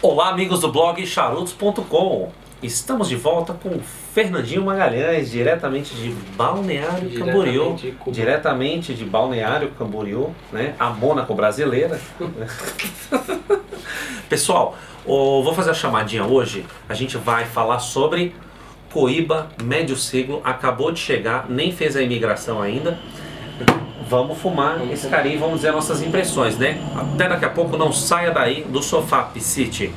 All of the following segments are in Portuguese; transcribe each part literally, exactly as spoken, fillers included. Olá amigos do blog charutos ponto com, estamos de volta com o Fernandinho Magalhães, diretamente de Balneário diretamente Camboriú, de diretamente de Balneário Camboriú, né? A Mônaco brasileira. Pessoal, oh, vou fazer a chamadinha hoje, a gente vai falar sobre Cohiba Médio Siglo, acabou de chegar, nem fez a imigração ainda. Vamos fumar esse carinho e vamos dizer nossas impressões, né? Até daqui a pouco, não saia daí do sofá, Piscite.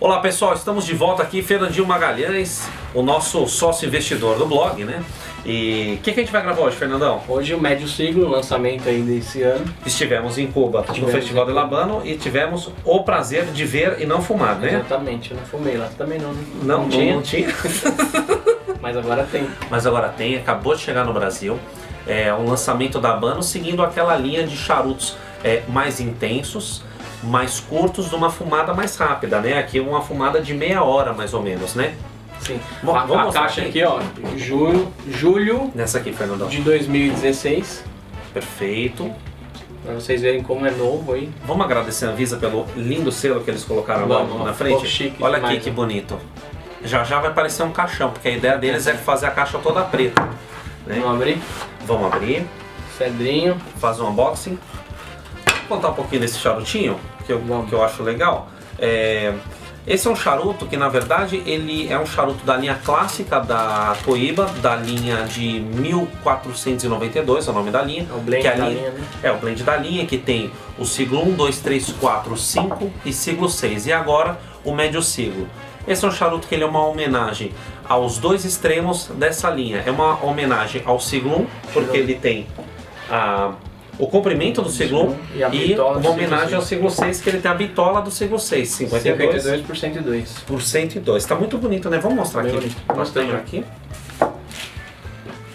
Olá pessoal, estamos de volta aqui, Fernandinho Magalhães, o nosso sócio investidor do blog, né? E o que, que a gente vai gravar hoje, Fernandão? Hoje o Médio Siglo, o lançamento aí desse ano. Estivemos em Cuba, estivemos no Festival del Habano e tivemos o prazer de ver e não fumar, né? Exatamente, eu não fumei lá também não. Não, não, não tinha. Não tinha. Mas agora tem. Mas agora tem, acabou de chegar no Brasil. É um lançamento da Habano seguindo aquela linha de charutos é, mais intensos, mais curtos, numa fumada mais rápida, né? Aqui uma fumada de meia hora mais ou menos, né? Sim. Bom, a, vamos a caixa aqui, aqui ó, julho, julho nessa aqui, Fernandão, de dois mil e dezesseis. Perfeito. Para vocês verem como é novo aí. Vamos agradecer a Anvisa pelo lindo selo que eles colocaram lá na frente. Chique. Olha aqui que bonito. Já já vai parecer um caixão, porque a ideia deles é fazer a caixa toda preta, né? Vamos abrir? Vamos abrir. Cedrinho. Faz um unboxing. Vou contar um pouquinho desse charutinho, que eu, que eu acho legal. É, esse é um charuto que, na verdade, ele é um charuto da linha clássica da Cohiba, da linha de mil quatrocentos e noventa e dois, é o nome da linha. É o blend que é a da linha, linha né? É o blend da linha, que tem o siglo um, dois, três, quatro, cinco e siglo seis. E agora, o médio siglo. Esse é um charuto que ele é uma homenagem aos dois extremos dessa linha. É uma homenagem ao siglo um, porque ele tem a... o comprimento do siglo e, e uma homenagem ao siglo seis, que ele tem a bitola do siglo seis, cinquenta e dois, cinquenta e dois por cento e dois. Por cento e dois. Tá muito bonito, né? Vamos mostrar Bem aqui. Mostrando aqui.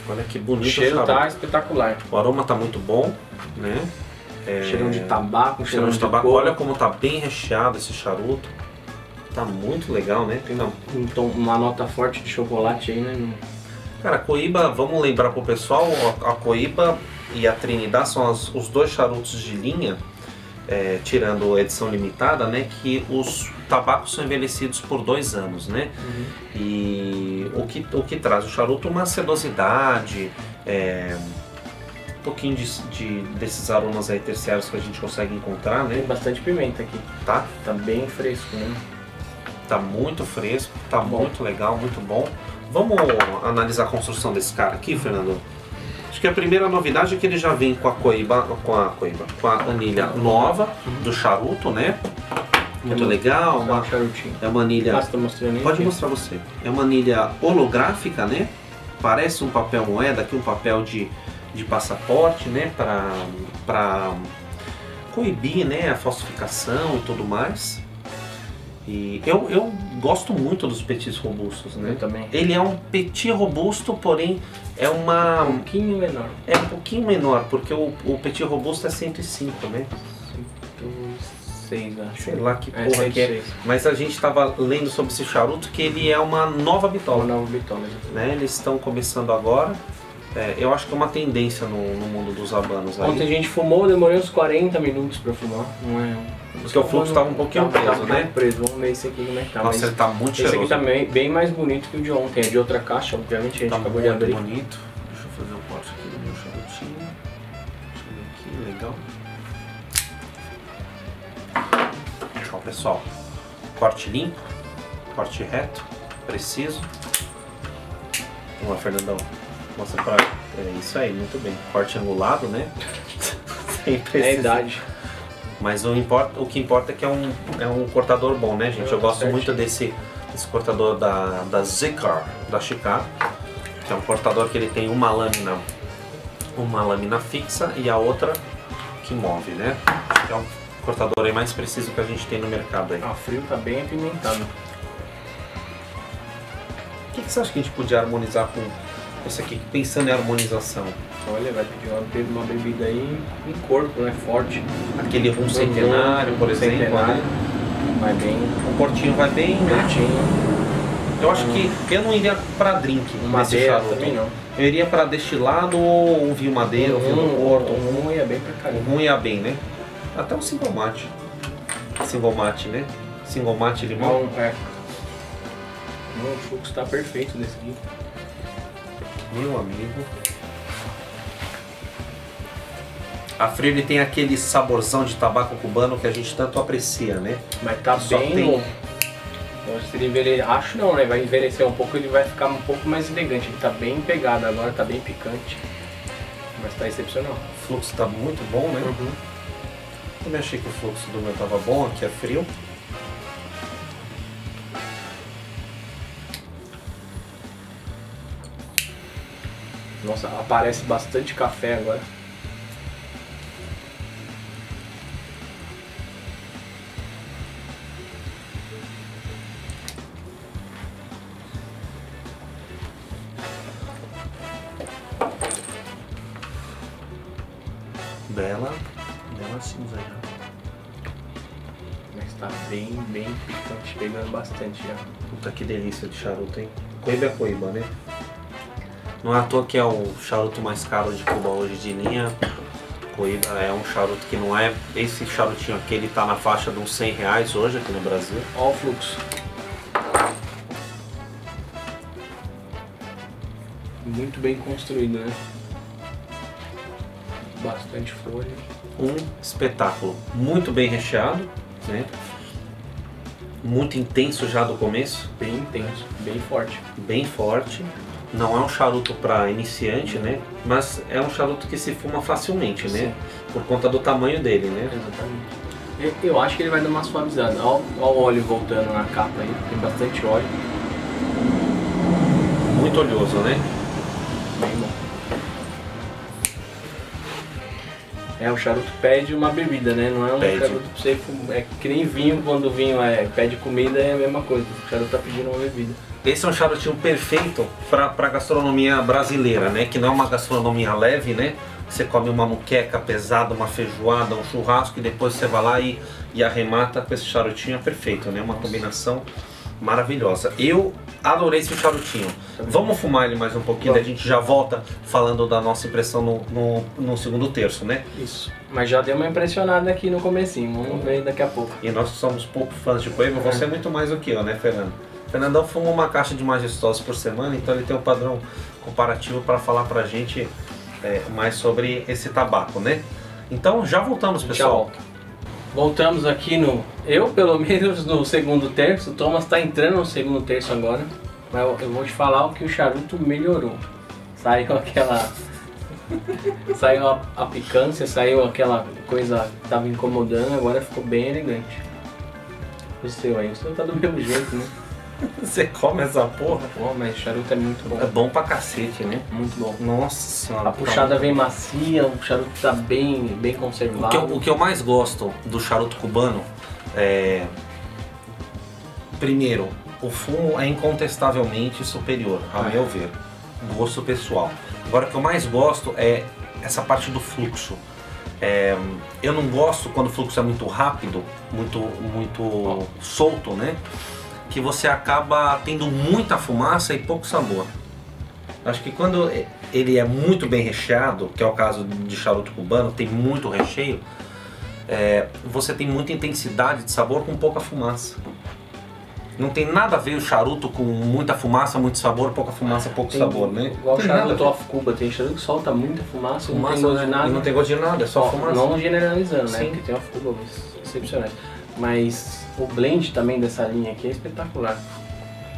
Olha que bonito. O cheiro o tá espetacular. O aroma tá muito bom, né? É... Cheirão de tabaco, cheirão de, de tabaco. Cor. Olha como tá bem recheado esse charuto. Tá muito legal, né? Tem um tom, uma nota forte de chocolate aí, né? Cara, a Cohiba, vamos lembrar pro pessoal, a Cohiba e a Trinidad são as, os dois charutos de linha, é, tirando edição limitada, né, que os tabacos são envelhecidos por dois anos, né? Uhum. E o que, o que traz o charuto uma sedosidade, é, um pouquinho de, de, desses aromas aí terciários que a gente consegue encontrar, né? Tem bastante pimenta aqui. Tá? Tá bem fresco, né? Tá muito fresco, tá bom. Muito legal, muito bom. Vamos analisar a construção desse cara aqui, Fernando? Acho que a primeira novidade é que ele já vem com a Cohiba, com a Cohiba, com a anilha nova do charuto, né? Muito é legal, uma, é uma anilha, pode mostrar você, é uma anilha holográfica, né? Parece um papel moeda, aqui um papel de, de passaporte, né? Para para coibir, né? A falsificação e tudo mais. E eu, eu gosto muito dos petits robustos, né? Eu também. Ele é um petit robusto, porém é uma... Um pouquinho menor. É um pouquinho menor, porque o, o petit robusto é cento e cinco, né? cento e seis, acho. Sei lá que porra é, que é. Mas a gente estava lendo sobre esse charuto que ele é uma nova bitola. Uma nova bitola, né? Eles estão começando agora. É, eu acho que é uma tendência no, no mundo dos habanos. Ontem a gente fumou, demorei uns quarenta minutos para fumar. Não é... Porque o fluxo estava um pouquinho tá, preso, tá, né? preso, vamos ver esse aqui como é que tá. Nossa, mas ele tá muito cheiroso. Esse aqui também tá bem mais bonito que o de ontem, é de outra caixa, obviamente a gente tá acabou de abrir. Bonito. Deixa eu fazer um corte aqui do meu charutinho. Deixa eu ver aqui, legal. Ó pessoal, corte limpo, corte reto, preciso. Vamos lá, Fernandão. Mostra pra... É isso aí, muito bem. Corte angulado, né? Sem precisar. É a idade. Mas o, importa, o que importa é que é um, é um cortador bom, né, gente? Eu gosto certinho. muito desse, desse cortador da, da Xikar, da Xikar, que é um cortador que ele tem uma lâmina, uma lâmina fixa e a outra que move, né? É um cortador aí mais preciso que a gente tem no mercado aí. Ah, o frio tá bem apimentado. O que, que você acha que a gente podia harmonizar com essa aqui pensando em harmonização. Olha, vai ter uma bebida aí em corpo, né? Forte. Aquele rum centenário, por exemplo. Centenário. Né? Vai bem. O cortinho vai bem, né? Eu acho que eu não iria para drink nesse charuto. Também não. Eu iria para destilado ou um vinho madeira, um vinho do Porto. Um rum ia bem pra caramba. Um rum ia bem, né? Até um single mate. Single mate, né? Single mate limão. Não, é. Não, o suco está perfeito nesse aqui. Meu amigo. A Freire tem aquele saborzão de tabaco cubano que a gente tanto aprecia, né? Mas tá só bem... Tem... Se ele envelhecer, acho não, né? Vai envelhecer um pouco, ele vai ficar um pouco mais elegante. Ele tá bem pegado agora, tá bem picante. Mas tá excepcional. O fluxo tá muito bom, né? Uhum. Também achei que o fluxo do meu tava bom, aqui é frio. Nossa, aparece bastante café agora. Bela, bela cinza já. Mas tá bem, bem picante, pegando bastante já. Puta que delícia de charuto, hein? Cohiba é Cohiba, né? Não é à toa que é o charuto mais caro de Cuba hoje de linha. Cohiba é um charuto que não é... Esse charutinho aqui, ele tá na faixa de uns cem reais hoje aqui no Brasil. Ó o fluxo. Muito bem construído, né? Bastante folha. Um espetáculo. Muito bem recheado, né? Muito intenso já do começo. Bem intenso, bem forte. Bem forte. Não é um charuto para iniciante, né? Mas é um charuto que se fuma facilmente, né? Sim. Por conta do tamanho dele, né? Exatamente. Eu acho que ele vai dar uma suavizada. Olha o óleo voltando na capa aí, tem bastante óleo. Muito oleoso, né? Bem bom. É, o charuto pede uma bebida, né? Não é um pede. Charuto pra você fumar. É que nem vinho, quando o vinho é, pede comida é a mesma coisa. O charuto tá pedindo uma bebida. Esse é um charutinho perfeito pra, pra gastronomia brasileira, né? Que não é uma gastronomia leve, né? Você come uma muqueca pesada, uma feijoada, um churrasco e depois você vai lá e, e arremata com esse charutinho. É perfeito, né? Uma combinação maravilhosa. Eu adorei esse charutinho. Vamos fumar ele mais um pouquinho, daí a gente já volta falando da nossa impressão no, no, no segundo terço, né? Isso. Mas já deu uma impressionada aqui no comecinho, vamos ver daqui a pouco. E nós somos pouco fãs de Cohiba, você é muito mais do que eu, né, Fernando? Fernandão fuma uma caixa de majestosos por semana, então ele tem um padrão comparativo para falar pra gente é, mais sobre esse tabaco, né? Então já voltamos, pessoal. Tchau. Voltamos aqui no... Eu, pelo menos, no segundo terço. O Thomas está entrando no segundo terço agora. Mas eu, eu vou te falar o que o charuto melhorou. Saiu aquela... saiu a, a picância, saiu aquela coisa que estava incomodando. Agora ficou bem elegante. O seu aí, o seu tá do mesmo jeito, né? Você come essa porra? Pô, mas o charuto é muito bom. É bom pra cacete, né? Muito bom. Nossa senhora. A puxada vem macia, o charuto tá bem, bem conservado. O que, eu, o que eu mais gosto do charuto cubano é... Primeiro, o fumo é incontestavelmente superior, ao ah, meu ver. Gosto pessoal. Agora, o que eu mais gosto é essa parte do fluxo. É, eu não gosto quando o fluxo é muito rápido, muito, muito oh. solto, né? Que você acaba tendo muita fumaça e pouco sabor. Acho que quando ele é muito bem recheado, que é o caso de charuto cubano, tem muito recheio, é, você tem muita intensidade de sabor com pouca fumaça. Não tem nada a ver o charuto com muita fumaça, muito sabor, pouca fumaça, pouco tem, sabor, né? Igual o charuto off Cuba, tem charuto que solta muita fumaça, fumaça não tem gosto de nada. Não tem gosto de nada, é só ó, fumaça. Não generalizando, né? Sim. Porque tem off Cuba excepcionais. Mas... O blend também dessa linha aqui é espetacular.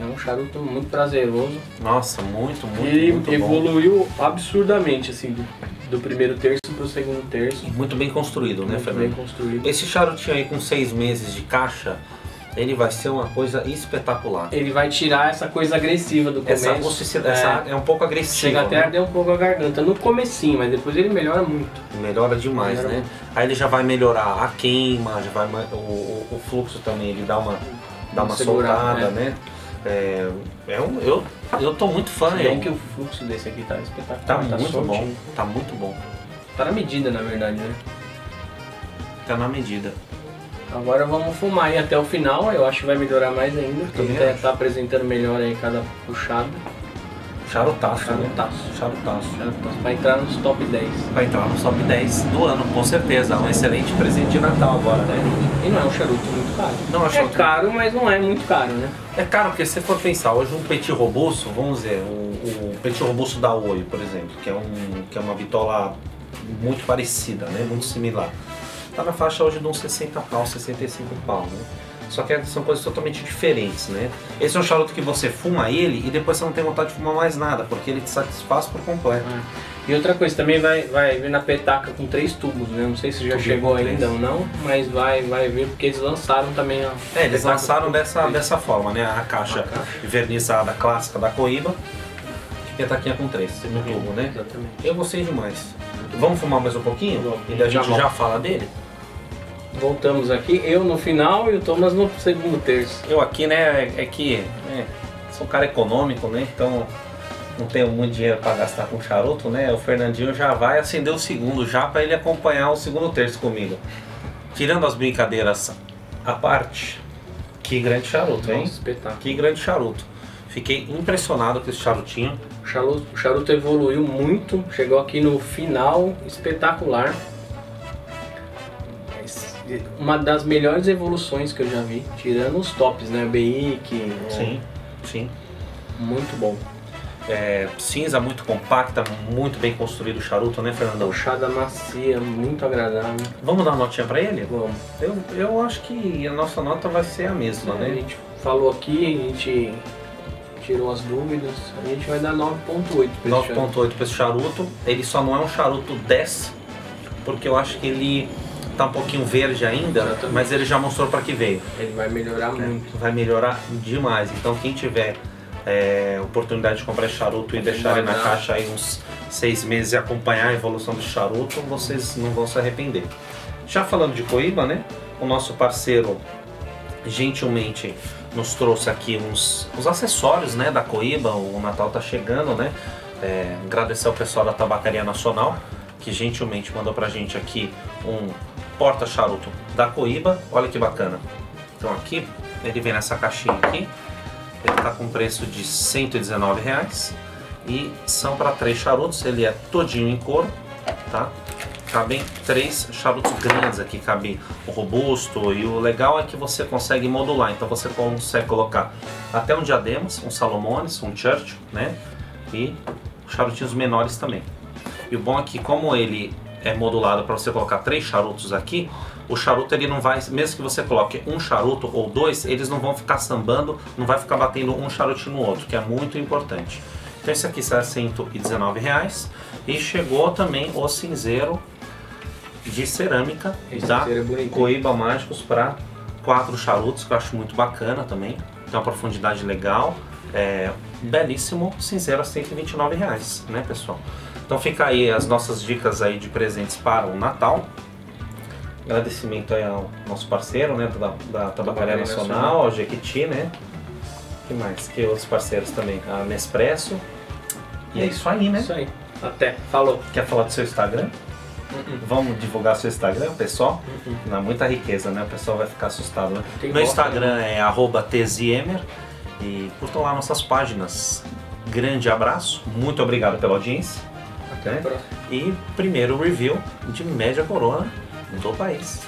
É um charuto muito prazeroso. Nossa, muito, muito, e muito evoluiu bom. Absurdamente, assim, do, do primeiro terço para o segundo terço. E muito bem construído, né, Fernando? Bem construído. Esse charutinho aí com seis meses de caixa, ele vai ser uma coisa espetacular. Ele vai tirar essa coisa agressiva do começo. Essa rusticidade, essa é um pouco agressiva. Chega até a arder um pouco a garganta no comecinho, mas depois ele melhora muito. Melhora demais, melhora, né? Muito. Aí ele já vai melhorar a queima, já vai o, o fluxo também, ele dá uma, dá uma soltada, né? É, é um, eu, eu tô muito fã dele. Bem que o fluxo desse aqui tá espetacular. Tá, tá muito soltinho. Bom, tá muito bom. Tá na medida, na verdade, né? Tá na medida. Agora vamos fumar aí até o final, eu acho que vai melhorar mais ainda, porque ele tá apresentando melhor aí cada puxada. Charotaço, charotaço, né? Charotaço. Charotaço. Vai entrar nos top dez. Vai entrar nos top dez do ano, com certeza. É um excelente presente de Natal agora, né? E não é um charuto muito caro. Não, é charuto... caro, mas não é muito caro, né? É caro, porque se você for pensar, hoje um petit robusto, vamos dizer, o, o petit robusto da Oi, por exemplo, que é, um, que é uma vitola muito parecida, né? Muito similar. Tá na faixa hoje de uns sessenta pau, sessenta e cinco pau, né? Só que são coisas totalmente diferentes, né? Esse é um charuto que você fuma ele e depois você não tem vontade de fumar mais nada, porque ele te satisfaz por completo. É. E outra coisa, também vai, vai vir na petaca com três tubos, né? Não sei se já Tudo chegou ainda ou não, mas vai, vai vir porque eles lançaram também a... É, eles lançaram dessa, dessa forma, né? A caixa, a caixa vernizada clássica da Cohiba, petaquinha com três, no tubo, né? Exatamente. Eu gostei demais. Vamos fumar mais um pouquinho? Bom, e a gente já, já fala dele? Voltamos aqui, eu no final e o Thomas no segundo terço. Eu aqui, né, é, é que é, sou um cara econômico, né, então não tenho muito dinheiro para gastar com charuto, né, o Fernandinho já vai acender o segundo já para ele acompanhar o segundo terço comigo. Tirando as brincadeiras à parte, que grande charuto, hein? Nossa, espetáculo. Que grande charuto. Fiquei impressionado com esse charutinho. O charuto, o charuto evoluiu muito, chegou aqui no final, espetacular. Uma das melhores evoluções que eu já vi, tirando os tops, né? B I, que... Sim, é... sim. Muito bom. É, cinza muito compacta, muito bem construído o charuto, né, Fernandão? Puxada macia, muito agradável. Vamos dar uma notinha pra ele? Vamos. Eu, eu acho que a nossa nota vai ser a mesma, é, né? A gente falou aqui, a gente tirou as dúvidas, a gente vai dar nove ponto oito pra esse charuto. nove ponto oito pra esse charuto. Ele só não é um charuto dez, porque eu acho que ele... tá um pouquinho verde ainda, exatamente, mas ele já mostrou para que veio. Ele vai melhorar muito. Vai melhorar demais. Então quem tiver é, oportunidade de comprar charuto e deixar ele na caixa aí uns seis meses e acompanhar a evolução do charuto, vocês não vão se arrepender. Já falando de Cohiba, né? O nosso parceiro gentilmente nos trouxe aqui uns, uns acessórios, né, da Cohiba. O Natal tá chegando, né? É, agradecer ao pessoal da Tabacaria Nacional, que gentilmente mandou pra gente aqui um porta-charuto da Cohiba. Olha que bacana. Então aqui, ele vem nessa caixinha aqui. Ele tá com preço de cento e dezenove reais. E são para três charutos. Ele é todinho em couro, tá? Cabem três charutos grandes aqui. Cabe o robusto. E o legal é que você consegue modular. Então você consegue colocar até um Diademas, um Salomones, um Churchill, né? E charutinhos menores também. E o bom é que como ele é modulado para você colocar três charutos aqui, o charuto ele não vai, mesmo que você coloque um charuto ou dois, eles não vão ficar sambando, não vai ficar batendo um charutinho no outro, que é muito importante. Então esse aqui sai a cento e dezenove reais. E chegou também o cinzeiro de cerâmica esse da Cohiba Mágicos para quatro charutos, que eu acho muito bacana também. Tem uma profundidade legal, é, belíssimo cinzeiro a cento e vinte e nove reais, né, pessoal? Então fica aí as nossas dicas aí de presentes para o Natal. Agradecimento aí ao nosso parceiro, né, da, da Tabacaria Nacional, ao Jequiti, né? Que mais? Que outros parceiros também? A Nespresso. E é isso aí, né? Isso aí. Até. Falou. Quer falar do seu Instagram? Uh-uh. Vamos divulgar seu Instagram, pessoal? Uh-uh. Dá muita riqueza, né? O pessoal vai ficar assustado, né? Meu gosta, Instagram, né? É arroba t ziemer. E curtam lá nossas páginas. Grande abraço. Muito obrigado pela audiência. Né? E primeiro review de média corona do país.